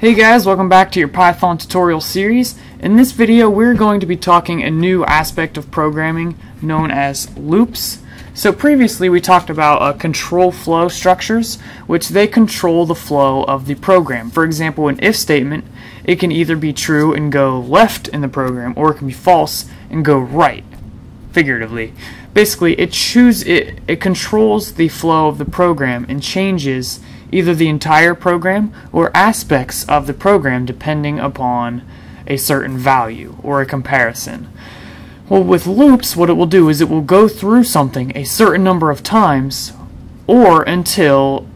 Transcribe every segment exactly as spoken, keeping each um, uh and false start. Hey guys, welcome back to your Python tutorial series. In this video we're going to be talking a new aspect of programming known as loops. So previously we talked about uh, control flow structures, which they control the flow of the program. For example, an if statement, it can either be true and go left in the program, or it can be false and go right, figuratively. Basically, it choose it it controls the flow of the program and changes either the entire program or aspects of the program depending upon a certain value or a comparison. Well, with loops, what it will do is it will go through something a certain number of times, or until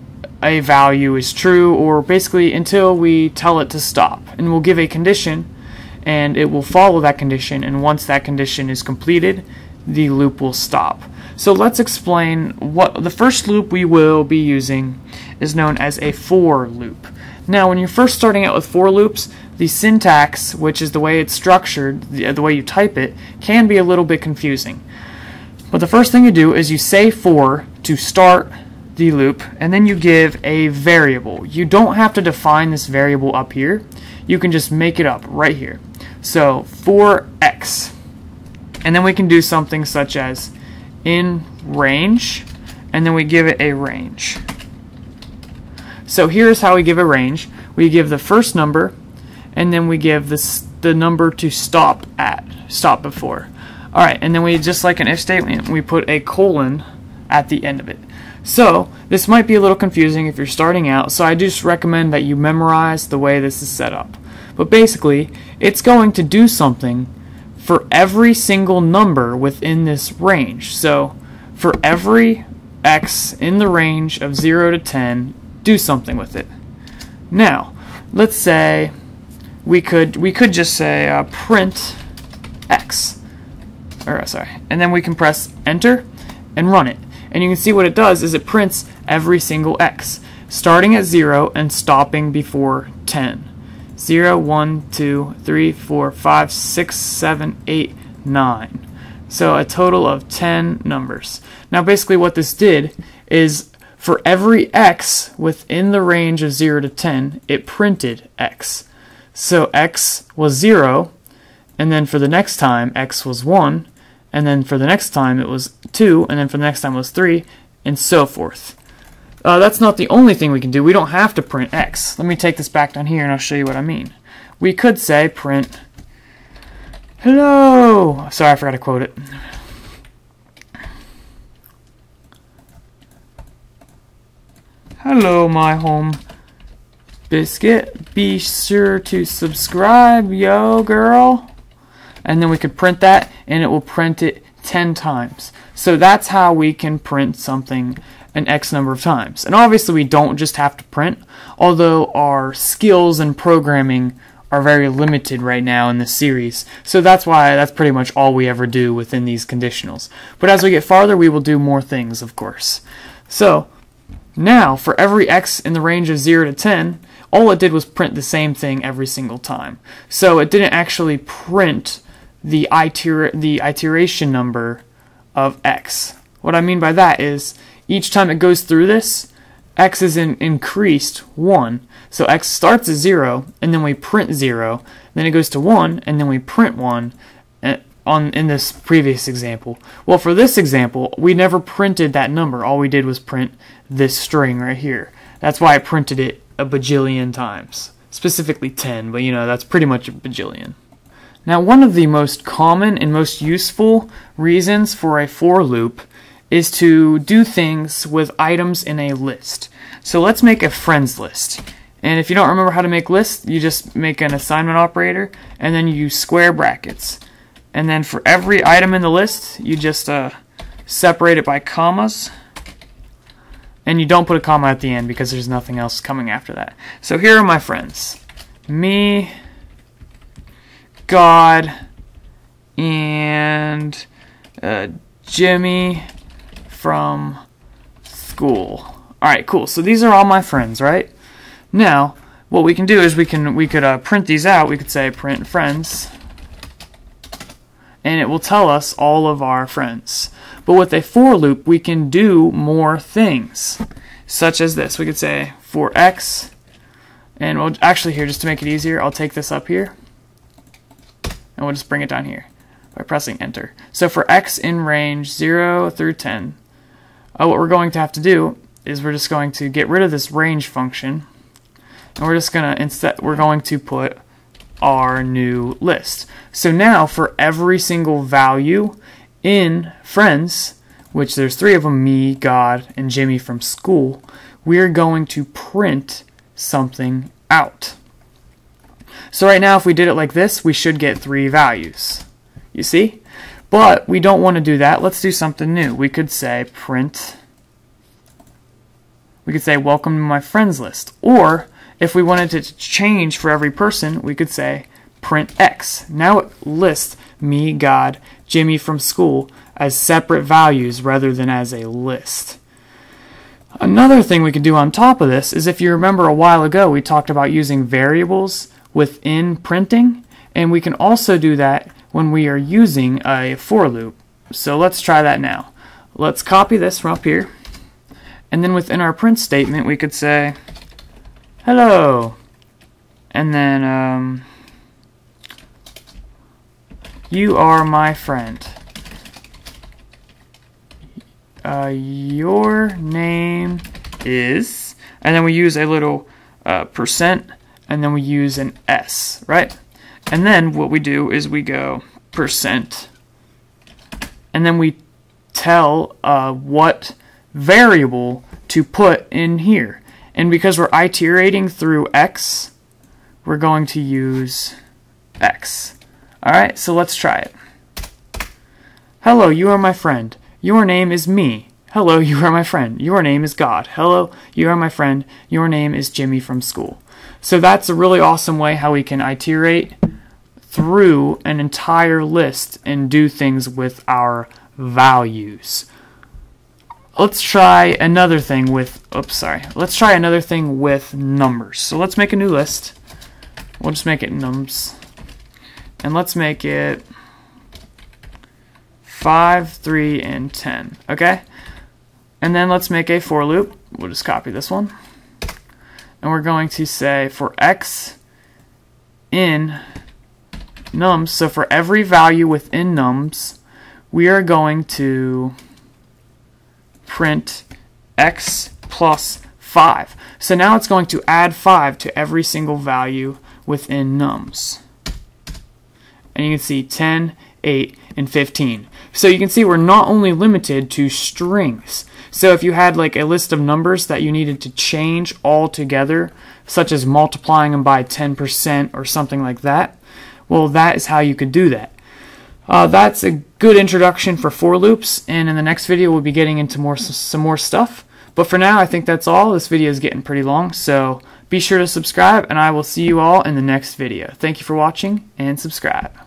a value is true, or basically until we tell it to stop. And we'll give a condition and it will follow that condition, and once that condition is completed, the loop will stop. So let's explain what the first loop we will be using is known as a for loop. Now, when you're first starting out with for loops, the syntax, which is the way it's structured, the, the way you type it, can be a little bit confusing. But the first thing you do is you say for to start the loop, and then you give a variable. You don't have to define this variable up here. You can just make it up right here. So for x, and then we can do something such as in range, and then we give it a range. So here's how we give a range. We give the first number, and then we give this the number to stop at, stop before. All right, and then we, just like an if statement, we put a colon at the end of it. So this might be a little confusing if you're starting out, so I just recommend that you memorize the way this is set up. But basically, it's going to do something for every single number within this range. So for every x in the range of zero to ten, do something with it. Now, let's say we could we could just say uh, print x, or sorry, and then we can press enter and run it. And you can see what it does is it prints every single x, starting at zero and stopping before ten. zero, one, two, three, four, five, six, seven, eight, nine. So a total of ten numbers. Now basically what this did is for every x within the range of zero to ten, it printed x. So x was zero, and then for the next time x was one, and then for the next time it was two, and then for the next time it was three, and so forth. Uh, that's not the only thing we can do. We don't have to print x. Let me take this back down here and I'll show you what I mean. We could say print hello. Sorry, I forgot to quote it. Hello, my home biscuit. Be sure to subscribe, yo girl. And then we could print that, and it will print it ten times. So that's how we can print something an X number of times. And obviously we don't just have to print, although our skills in programming are very limited right now in this series. So that's why that's pretty much all we ever do within these conditionals. But as we get farther, we will do more things, of course. So now for every X in the range of zero to ten, all it did was print the same thing every single time. So it didn't actually print the, iter the iteration number of X. What I mean by that is each time it goes through this, x is in increased one. So x starts at zero, and then we print zero. Then it goes to one, and then we print one on in this previous example. Well, for this example, we never printed that number. All we did was print this string right here. That's why I printed it a bajillion times. Specifically ten, but you know, that's pretty much a bajillion. Now, one of the most common and most useful reasons for a for loop is to do things with items in a list. So let's make a friends list. And if you don't remember how to make lists, you just make an assignment operator, and then you use square brackets. And then for every item in the list, you just uh, separate it by commas. And you don't put a comma at the end because there's nothing else coming after that. So here are my friends. Me, God, and uh, Jimmy, from school. Alright, cool. So these are all my friends, right? Now, what we can do is we can we could uh, print these out. We could say print friends, and it will tell us all of our friends. But with a for loop, we can do more things, such as this. We could say for x, And we'll actually here, just to make it easier, I'll take this up here and we'll just bring it down here by pressing enter. So for x in range zero through ten, uh, what we're going to have to do is we're just going to get rid of this range function, and we're just gonna instead we're going to put our new list. So now for every single value in friends, which there's three of them, me, God, and Jimmy from school, we're going to print something out. So right now if we did it like this, we should get three values, you see? But we don't want to do that. Let's do something new. We could say print, we could say welcome to my friends list, or if we wanted it to change for every person, we could say print X. Now it lists me, God, Jimmy from school as separate values rather than as a list. Another thing we could do on top of this is, if you remember a while ago, we talked about using variables within printing, and we can also do that when we are using a for loop. So let's try that now. Let's copy this from up here, and then within our print statement we could say hello, and then um, you are my friend. Uh, your name is, and then we use a little uh, percent, and then we use an S, right? And then what we do is we go percent, and then we tell uh, what variable to put in here. And because we're iterating through X, we're going to use X. All right, so let's try it. Hello, you are my friend. Your name is me. Hello, you are my friend. Your name is God. Hello, you are my friend. Your name is Jimmy from school. So that's a really awesome way how we can iterate through an entire list and do things with our values. Let's try another thing with, oops, sorry. Let's try another thing with numbers. So let's make a new list. We'll just make it nums. And let's make it five, three, and ten, okay? And then let's make a for loop. We'll just copy this one. And we're going to say for x in nums, so for every value within nums, we are going to print x plus five. So now it's going to add five to every single value within nums. And you can see ten, eight, and fifteen. So you can see we're not only limited to strings. So if you had like a list of numbers that you needed to change all together, such as multiplying them by ten percent or something like that, well, that is how you could do that. Uh, that's a good introduction for for loops, and in the next video we'll be getting into more some more stuff. But for now, I think that's all. This video is getting pretty long, so be sure to subscribe, and I will see you all in the next video. Thank you for watching, and subscribe.